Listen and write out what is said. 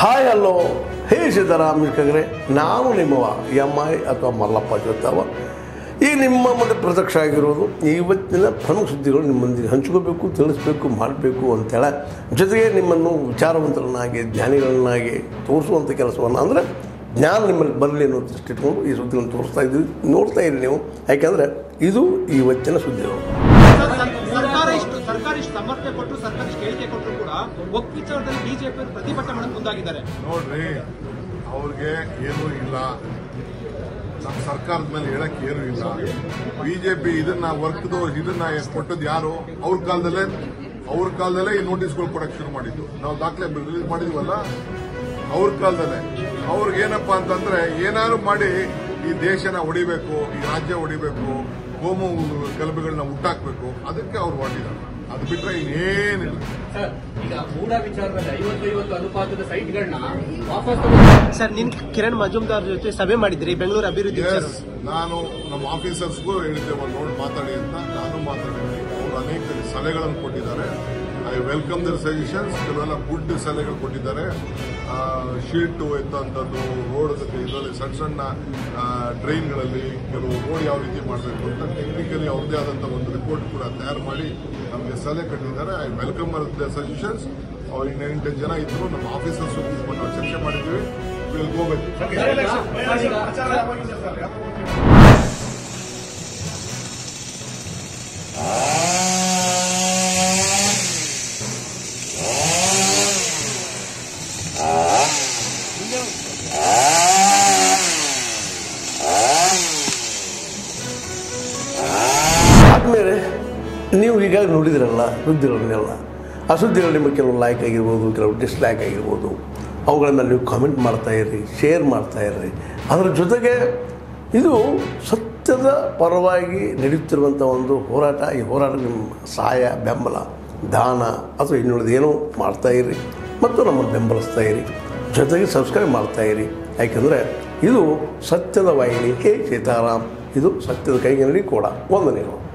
Hi hello ಹೇಗಿದ್ದೀರಾ ಮಿತ್ರರೇ, ನಾವು ನಿಮ್ಮವ ಎಂ ಐ ಅಥವಾ ಮಲ್ಲಪ್ಪ ಜೊತೆವ. ಈ ನಿಮ್ಮ ಮಧ್ಯ ಪ್ರತ್ಯಕ್ಷ ಆಗಿರೋದು ಇವತ್ತಿನ ಪ್ರಮುಖ ಸುದ್ದಿಗಳು ನಿಮ್ಮೊಂದಿಗೆ ಹಂಚಿಕೋಬೇಕು, ತಿಳಿಸಬೇಕು, ಮಾಡಬೇಕು ಅಂತೇಳಿ, ಜೊತೆಗೆ ನಿಮ್ಮನ್ನು ವಿಚಾರವಂತರನ್ನಾಗಿ ಜ್ಞಾನಿಗಳನ್ನಾಗಿ ತೋರಿಸುವಂಥ ಕೆಲಸವನ್ನು, ಅಂದರೆ ಜ್ಞಾನ ನಿಮ್ಮಲ್ಲಿ ಬರಲಿ ಅನ್ನೋ ದೃಷ್ಟಿ ಇಟ್ಕೊಂಡು ಈ ಸುದ್ದಿಗಳನ್ನು ತೋರಿಸ್ತಾ ಇದ್ದೀವಿ. ನೋಡ್ತಾ ಇರಿ ನೀವು, ಯಾಕೆಂದರೆ ಇದು ಇವತ್ತಿನ ಸುದ್ದಿಗಳು. ಸಮರ್ಥನೆ ಕೊಟ್ಟು ಸರ್ಕಾರಕ್ಕೆ ಹೇಳಿಕೆ ಕೊಟ್ಟರು ಕೂಡ ಒಕ್ಕಿಚಾರದಲ್ಲಿ ಬಿಜೆಪಿ ಪ್ರತಿಭಟನೆ ಮಾಡಕ್ಕೆ ಮುಂದಾಗಿದ್ದಾರೆ. ನೋಡ್ರಿ, ಅವ್ರಿಗೆ ಏನೂ ಇಲ್ಲ, ನಮ್ಮ ಸರ್ಕಾರದ ಮೇಲೆ ಹೇಳಕ್ಕೆ ಏನೂ ಇಲ್ಲ. ಬಿಜೆಪಿ ಇದನ್ನ ವರ್ಕದವ್ರು ಇದನ್ನ ಕೊಟ್ಟದ್ದು ಯಾರು? ಅವ್ರ ಕಾಲದಲ್ಲೇ ಈ ನೋಟಿಸ್ಗಳು ಕೊಡಕ್ಕೆ ಶುರು ಮಾಡಿದ್ದು. ನಾವು ದಾಖಲೆ ರಿಲೀಸ್ ಮಾಡಿದ್ವಲ್ಲ ಅವ್ರ ಕಾಲದಲ್ಲೇ. ಅವ್ರಿಗೇನಪ್ಪ ಅಂತಂದ್ರೆ, ಏನಾದ್ರು ಮಾಡಿ ಈ ದೇಶನ ಹೊಡಿಬೇಕು, ಈ ರಾಜ್ಯ ಹೊಡಿಬೇಕು, ಕೋಮು ಗಲಭೆಗಳನ್ನ ಹುಟ್ಟಾಕ್ಬೇಕು, ಅದಕ್ಕೆ ಅವ್ರು ಮಾಡಿದ್ದಾರೆ. ಅದು ಬಿಟ್ಟರೆ ಇನ್ನೇನಿಲ್ಲ. ಸರ್, ನಿನ್ ಕಿರಣ್ ಮಜುಮ್ದಾರ್ ಜೊತೆ ಸಭೆ ಮಾಡಿದ್ರಿ ಬೆಂಗಳೂರು ಅಭಿವೃದ್ಧಿ. ನಾನು ನಮ್ಮ ಆಫೀಸರ್ಸ್ಗೂ ಹೇಳಿದ್ದೆ, ಒಂದು ನೋಡಿ ಮಾತಾಡಿ ಅಂತ. ನಾನು ಮಾತಾಡಿದ್ದೀನಿ, ಅವರು ಅನೇಕ ಸಲಹೆಗಳನ್ನು ಕೊಟ್ಟಿದ್ದಾರೆ. I welcome their suggestions. ಕೆಲವೆಲ್ಲ ಗುಡ್ ಸಲಹೆಗಳು ಕೊಟ್ಟಿದ್ದಾರೆ. ಶೀಟು ಎಂಥದ್ದು, ರೋಡ್ ಇದರಲ್ಲಿ ಸಣ್ಣ ಸಣ್ಣ ಟ್ರೈನ್ಗಳಲ್ಲಿ ಕೆಲವು ರೋಡ್ ಯಾವ ರೀತಿ ಮಾಡಬೇಕು ಅಂತ ಟೆಕ್ನಿಕಲಿ ಅವ್ರದ್ದೇ ಆದಂಥ ಒಂದು ರಿಪೋರ್ಟ್ ಕೂಡ ತಯಾರು ಮಾಡಿ ನಮಗೆ ಸಲಹೆ ಕೊಟ್ಟಿದ್ದಾರೆ. I welcome the suggestions. ಅವ್ರು 8 ಜನ ಇದ್ರು, ನಮ್ಮ ಆಫೀಸರ್ಸ್ ನಾವು ಚರ್ಚೆ ಮಾಡಿದ್ವಿ. Will go back. ಆದಮೇಲೆ ನೀವು ಈಗಾಗಲೇ ನೋಡಿದಿರಲ್ಲ ಸುದ್ದಿಗಳನ್ನೆಲ್ಲ. ಆ ಸುದ್ದಿಗಳು ನಿಮಗೆ ಕೆಲವು ಲೈಕ್ ಆಗಿರ್ಬೋದು, ಕೆಲವು ಡಿಸ್ಲೈಕ್ ಆಗಿರ್ಬೋದು. ಅವುಗಳನ್ನ ನೀವು ಕಾಮೆಂಟ್ ಮಾಡ್ತಾ ಇರ್ರಿ, ಶೇರ್ ಮಾಡ್ತಾ ಇರ್ರಿ. ಅದರ ಜೊತೆಗೆ ಇದು ಸತ್ಯದ ಪರವಾಗಿ ನಡೆಯುತ್ತಿರುವಂಥ ಒಂದು ಹೋರಾಟ. ಈ ಹೋರಾಟ ನಿಮ್ಮ ಸಹಾಯ, ಬೆಂಬಲ, ದಾನ ಅಥವಾ ಇನ್ನುಳಿದೇನೋ ಮಾಡ್ತಾ ಇರ್ರಿ ಮತ್ತು ನಮ್ಮನ್ನು ಬೆಂಬಲಿಸ್ತಾ ಇರಿ. ಜೊತೆಗೆ ಸಬ್ಸ್ಕ್ರೈಬ್ ಮಾಡ್ತಾ ಇರಿ. ಯಾಕೆಂದರೆ ಇದು ಸತ್ಯದ ವಾಹಿನಿ. ಕೆ ಸೀತಾರಾಮ್, ಇದು ಸತ್ಯದ ಕೈಗಿನಲ್ಲಿ ಕೂಡ. ವಂದನೆಗಳು.